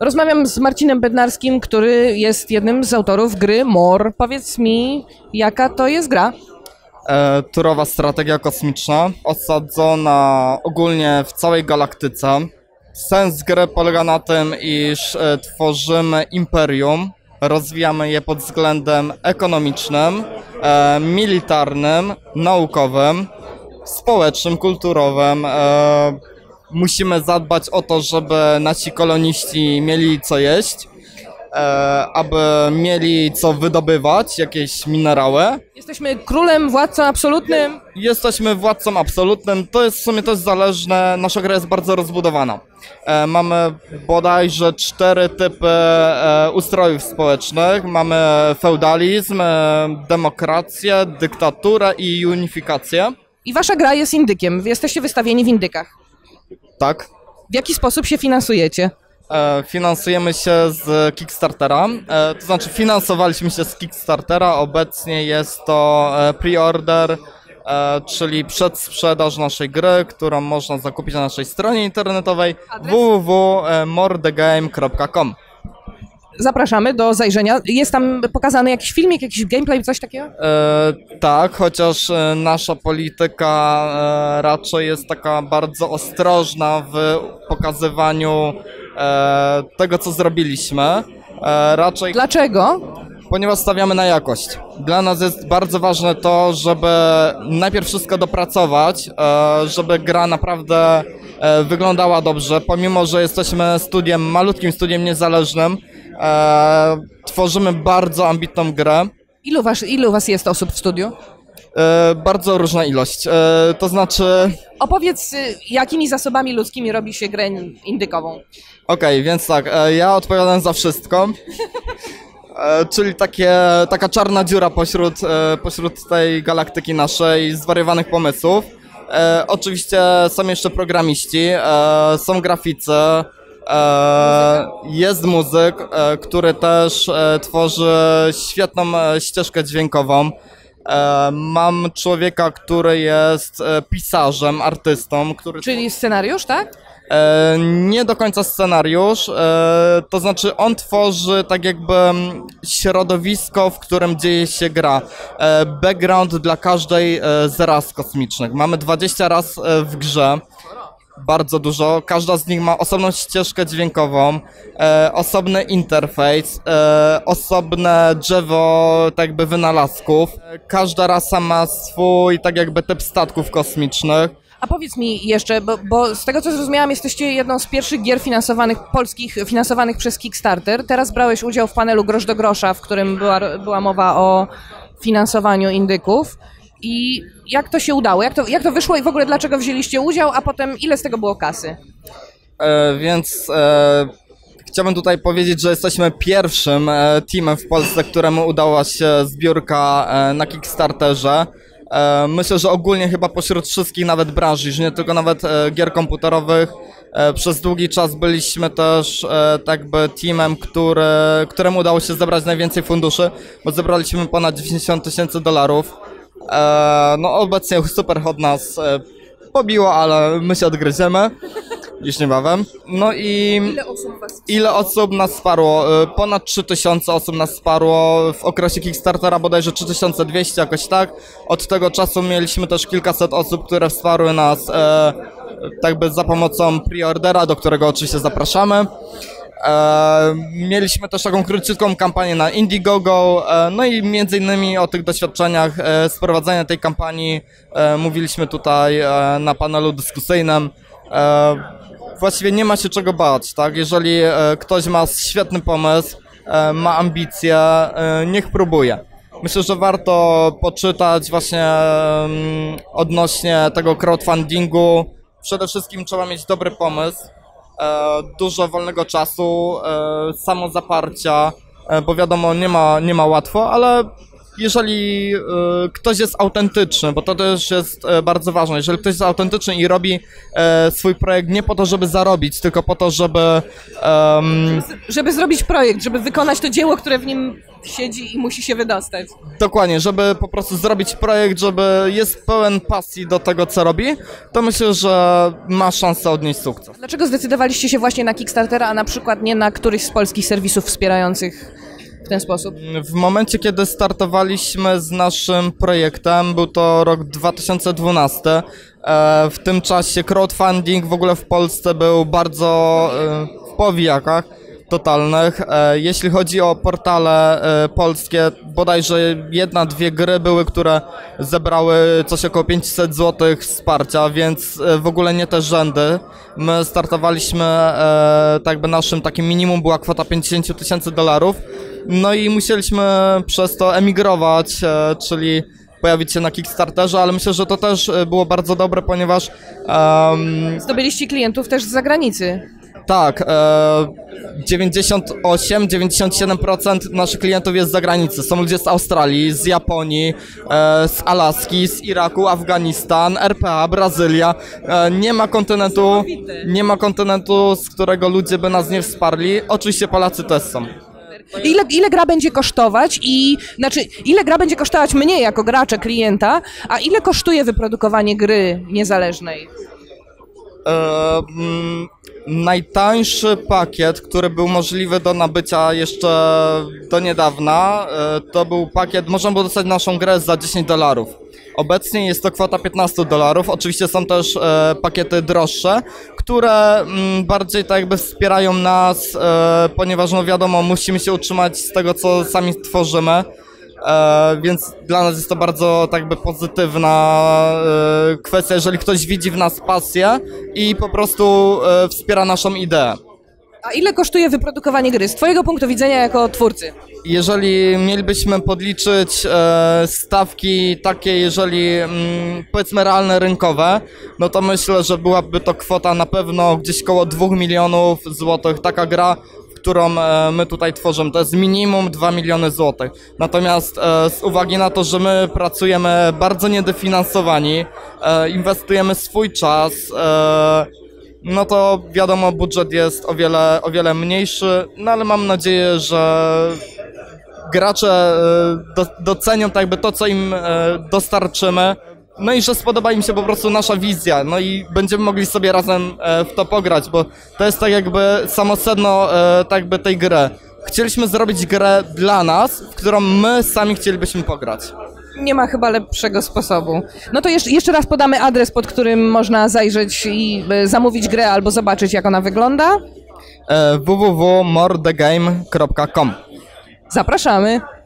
Rozmawiam z Marcinem Bednarskim, który jest jednym z autorów gry M.O.R.E. Powiedz mi, jaka to jest gra? Turowa strategia kosmiczna, osadzona ogólnie w całej galaktyce. Sens gry polega na tym, iż tworzymy imperium, rozwijamy je pod względem ekonomicznym, militarnym, naukowym, społecznym, kulturowym. Musimy zadbać o to, żeby nasi koloniści mieli co jeść, aby mieli co wydobywać, jakieś minerały. Jesteśmy królem, władcą absolutnym. Jesteśmy władcą absolutnym, to jest w sumie też zależne, nasza gra jest bardzo rozbudowana. Mamy bodajże 4 typy ustrojów społecznych, mamy feudalizm, demokrację, dyktaturę i unifikację. I wasza gra jest indykiem, jesteście wystawieni w indykach. Tak. W jaki sposób się finansujecie? Finansujemy się z Kickstartera, to znaczy finansowaliśmy się z Kickstartera, obecnie jest to pre-order, czyli przedsprzedaż naszej gry, którą można zakupić na naszej stronie internetowej www.mordegame.com. Zapraszamy do zajrzenia. Jest tam pokazany jakiś filmik, jakiś gameplay, coś takiego? Tak, chociaż nasza polityka raczej jest taka bardzo ostrożna w pokazywaniu tego, co zrobiliśmy. Raczej. Dlaczego? Ponieważ stawiamy na jakość. Dla nas jest bardzo ważne to, żeby najpierw wszystko dopracować, żeby gra naprawdę wyglądała dobrze. Pomimo, że jesteśmy studiem, malutkim studiem niezależnym, tworzymy bardzo ambitną grę. Ilu was jest osób w studiu? Bardzo różna ilość, to znaczy... Opowiedz, jakimi zasobami ludzkimi robi się grę indykową? Okej, więc tak, ja odpowiadam za wszystko, czyli taka czarna dziura pośród tej galaktyki naszej, zwariowanych pomysłów. Oczywiście są jeszcze programiści, są graficy, jest muzyk, który też tworzy świetną ścieżkę dźwiękową. Mam człowieka, który jest pisarzem, artystą, który... Czyli scenariusz, tak? Nie do końca scenariusz, to znaczy on tworzy tak jakby środowisko, w którym dzieje się gra. Background dla każdej z ras kosmicznych. Mamy 20 ras w grze. Bardzo dużo. Każda z nich ma osobną ścieżkę dźwiękową, osobny interfejs, osobne drzewo tak jakby wynalazków. Każda rasa ma swój tak jakby typ statków kosmicznych. A powiedz mi jeszcze, bo z tego co zrozumiałam, jesteście jedną z pierwszych gier finansowanych, polskich, finansowanych przez Kickstarter. Teraz brałeś udział w panelu Grosz do Grosza, w którym była mowa o finansowaniu indyków. I jak to się udało? Jak to wyszło i w ogóle dlaczego wzięliście udział, a potem ile z tego było kasy? Chciałbym tutaj powiedzieć, że jesteśmy pierwszym teamem w Polsce, któremu udała się zbiórka na Kickstarterze. Myślę, że ogólnie chyba pośród wszystkich nawet branż, już nie tylko nawet gier komputerowych. Przez długi czas byliśmy też tak by teamem, któremu udało się zebrać najwięcej funduszy, bo zebraliśmy ponad 90 000 dolarów. No obecnie Superhot nas pobiło, ale my się odgryziemy już niebawem. No i ile osób nas wsparło? Ponad 3000 osób nas wsparło w okresie Kickstartera, bodajże 3200 jakoś tak. Od tego czasu mieliśmy też kilkaset osób, które wsparły nas tak by za pomocą preordera, do którego oczywiście zapraszamy. Mieliśmy też taką króciutką kampanię na Indiegogo, no i między innymi o tych doświadczeniach z prowadzenia tej kampanii mówiliśmy tutaj na panelu dyskusyjnym. Właściwie nie ma się czego bać, tak? Jeżeli ktoś ma świetny pomysł, ma ambicje, niech próbuje. Myślę, że warto poczytać właśnie odnośnie tego crowdfundingu. Przede wszystkim trzeba mieć dobry pomysł. Dużo wolnego czasu, samozaparcia, bo wiadomo, nie ma łatwo, ale jeżeli ktoś jest autentyczny, bo to też jest bardzo ważne, jeżeli ktoś jest autentyczny i robi swój projekt nie po to, żeby zarobić, tylko po to, żeby zrobić projekt, żeby wykonać to dzieło, które w nim siedzi i musi się wydostać. Dokładnie, żeby po prostu zrobić projekt, żeby jest pełen pasji do tego, co robi, to myślę, że ma szansę odnieść sukces. Dlaczego zdecydowaliście się właśnie na Kickstartera, a na przykład nie na któryś z polskich serwisów wspierających w ten sposób? W momencie, kiedy startowaliśmy z naszym projektem, był to rok 2012, w tym czasie crowdfunding w ogóle w Polsce był bardzo w powijakach totalnych. Jeśli chodzi o portale polskie, bodajże 1–2 gry były, które zebrały coś około 500 zł wsparcia, więc w ogóle nie te rzędy. My startowaliśmy, tak by naszym takim minimum była kwota $50 000, no i musieliśmy przez to emigrować, czyli pojawić się na Kickstarterze, ale myślę, że to też było bardzo dobre, ponieważ... Zdobyliście klientów też z zagranicy. Tak, 98–97% naszych klientów jest z zagranicy. Są ludzie z Australii, z Japonii, z Alaski, z Iraku, Afganistan, RPA, Brazylia. Nie ma kontynentu, z którego ludzie by nas nie wsparli. Oczywiście Polacy też są. Ile gra będzie kosztować ile gra będzie kosztować mnie jako gracza, klienta, a ile kosztuje wyprodukowanie gry niezależnej? Najtańszy pakiet, który był możliwy do nabycia jeszcze do niedawna, to był pakiet, można było dostać naszą grę za $10. Obecnie jest to kwota $15. Oczywiście są też pakiety droższe, które bardziej tak jakby wspierają nas, ponieważ no wiadomo, musimy się utrzymać z tego, co sami tworzymy, więc dla nas jest to bardzo tak jakby pozytywna kwestia, jeżeli ktoś widzi w nas pasję i po prostu wspiera naszą ideę. A ile kosztuje wyprodukowanie gry z twojego punktu widzenia jako twórcy? Jeżeli mielibyśmy podliczyć stawki takie, jeżeli powiedzmy realne, rynkowe, no to myślę, że byłaby to kwota na pewno gdzieś koło 2 milionów złotych. Taka gra, którą my tutaj tworzymy, to jest minimum 2 miliony złotych. Natomiast z uwagi na to, że my pracujemy bardzo niedofinansowani, inwestujemy swój czas, no to wiadomo, budżet jest o wiele mniejszy, no ale mam nadzieję, że gracze docenią tak jakby to, co im dostarczymy, no i że spodoba im się po prostu nasza wizja, no i będziemy mogli sobie razem w to pograć, bo to jest tak jakby samo sedno tak jakby tej gry. Chcieliśmy zrobić grę dla nas, w którą my sami chcielibyśmy pograć. Nie ma chyba lepszego sposobu. No to jeszcze raz podamy adres, pod którym można zajrzeć i zamówić grę albo zobaczyć, jak ona wygląda. www.mordegame.com. Zapraszamy.